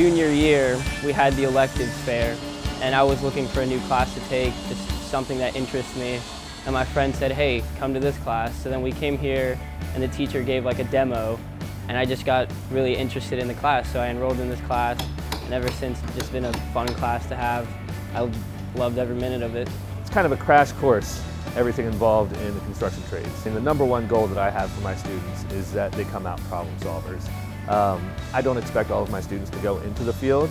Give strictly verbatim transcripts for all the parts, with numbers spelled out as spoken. junior year, we had the electives fair, and I was looking for a new class to take, just something that interests me. And my friend said, hey, come to this class. So then we came here, and the teacher gave like a demo, and I just got really interested in the class. So I enrolled in this class, and ever since, it's just been a fun class to have. I loved every minute of it. It's kind of a crash course, everything involved in the construction trades. And the number one goal that I have for my students is that they come out problem solvers. Um, I don't expect all of my students to go into the field,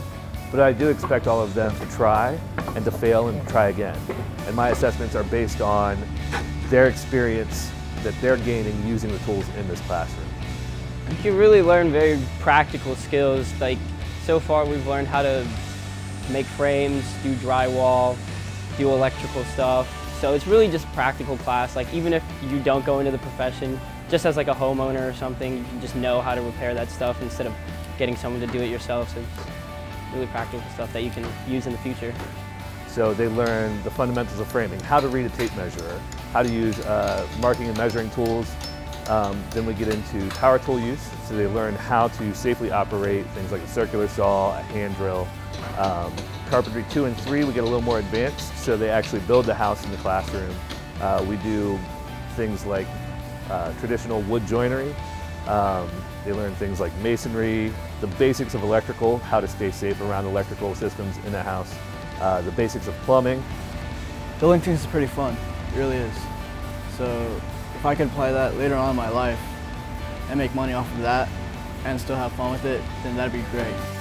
but I do expect all of them to try and to fail and to try again. And my assessments are based on their experience that they're gaining using the tools in this classroom. You can really learn very practical skills. Like, so far we've learned how to make frames, do drywall, do electrical stuff. So it's really just practical class. Like, even if you don't go into the profession, just as like a homeowner or something, you can just know how to repair that stuff instead of getting someone to do it yourself. So it's really practical stuff that you can use in the future. So they learn the fundamentals of framing, how to read a tape measure, how to use uh, marking and measuring tools. Um, then we get into power tool use, so they learn how to safely operate things like a circular saw, a hand drill. Um, carpentry two and three, we get a little more advanced, so they actually build the house in the classroom. Uh, we do things like Uh, traditional wood joinery. Um, they learn things like masonry, the basics of electrical, how to stay safe around electrical systems in a house, uh, the basics of plumbing. Building is pretty fun, it really is. So if I could apply that later on in my life and make money off of that and still have fun with it, then that'd be great.